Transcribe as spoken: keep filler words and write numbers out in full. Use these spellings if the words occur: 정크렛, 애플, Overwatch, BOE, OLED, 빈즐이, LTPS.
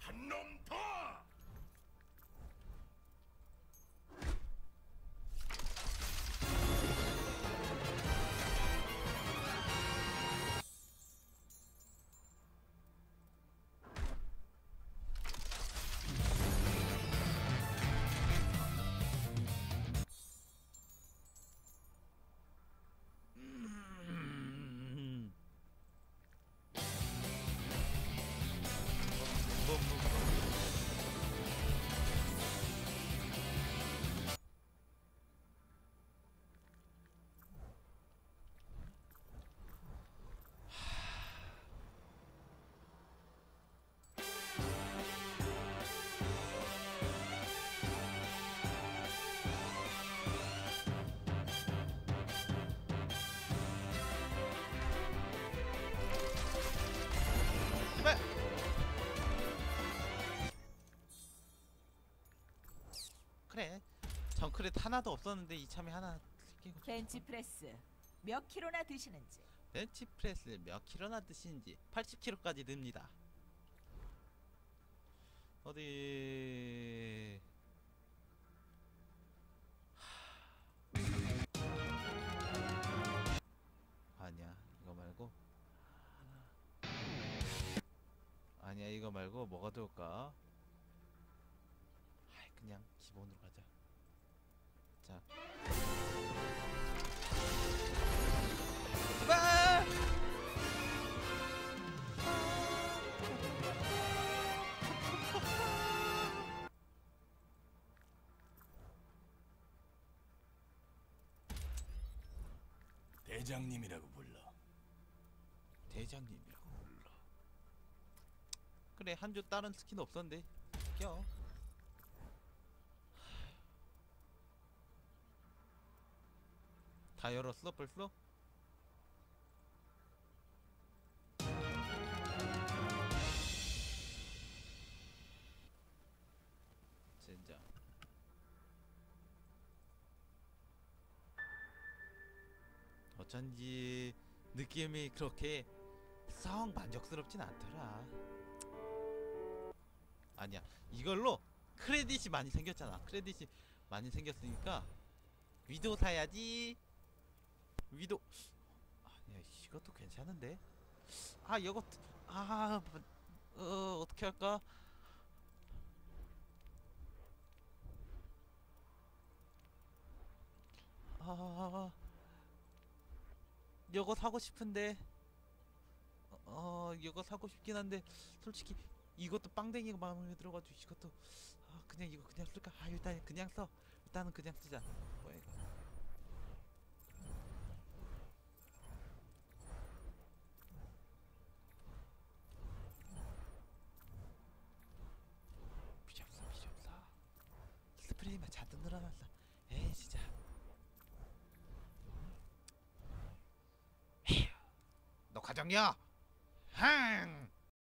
한놈 더! 그래, 정크렛 하나도 없었는데 이참에 하나 끼고. 벤치프레스 몇 킬로나 드시는지? 벤치프레스 몇 킬로나 드시는지 팔십 킬로까지 듭니다. 어디? 하... 아니야, 이거 말고. 아니야, 이거 말고 뭐가 좋을까? 그냥 기본으로 가자. 자. 아! 대장님이라고 불러. 대장님이라고 불러. 그래, 한주 다른 스킨 없었는데 껴. 다 열었어 벌써? 젠장. 어쩐지 느낌이 그렇게 썩 만족스럽진 않더라. 아니야, 이걸로 크레딧이 많이 생겼잖아. 크레딧이 많이 생겼으니까 위도 사야지. 위도 아니야, 이것도 괜찮은데. 아 이것 아 어, 어떻게 할까? 아 이거 사고 싶은데 어 이거 사고 싶긴 한데 솔직히 이것도 빵댕이가 마음에 들어가지고 이것도 아 그냥 이거 그냥 쓸까? 아 일단 그냥 써. 일단은 그냥 쓰자. 뭐야 이거? 필요 없어, 필요 없어. 스프레이만 잔뜩 늘어났어. 에이 진짜. 너 과정이야. 흥.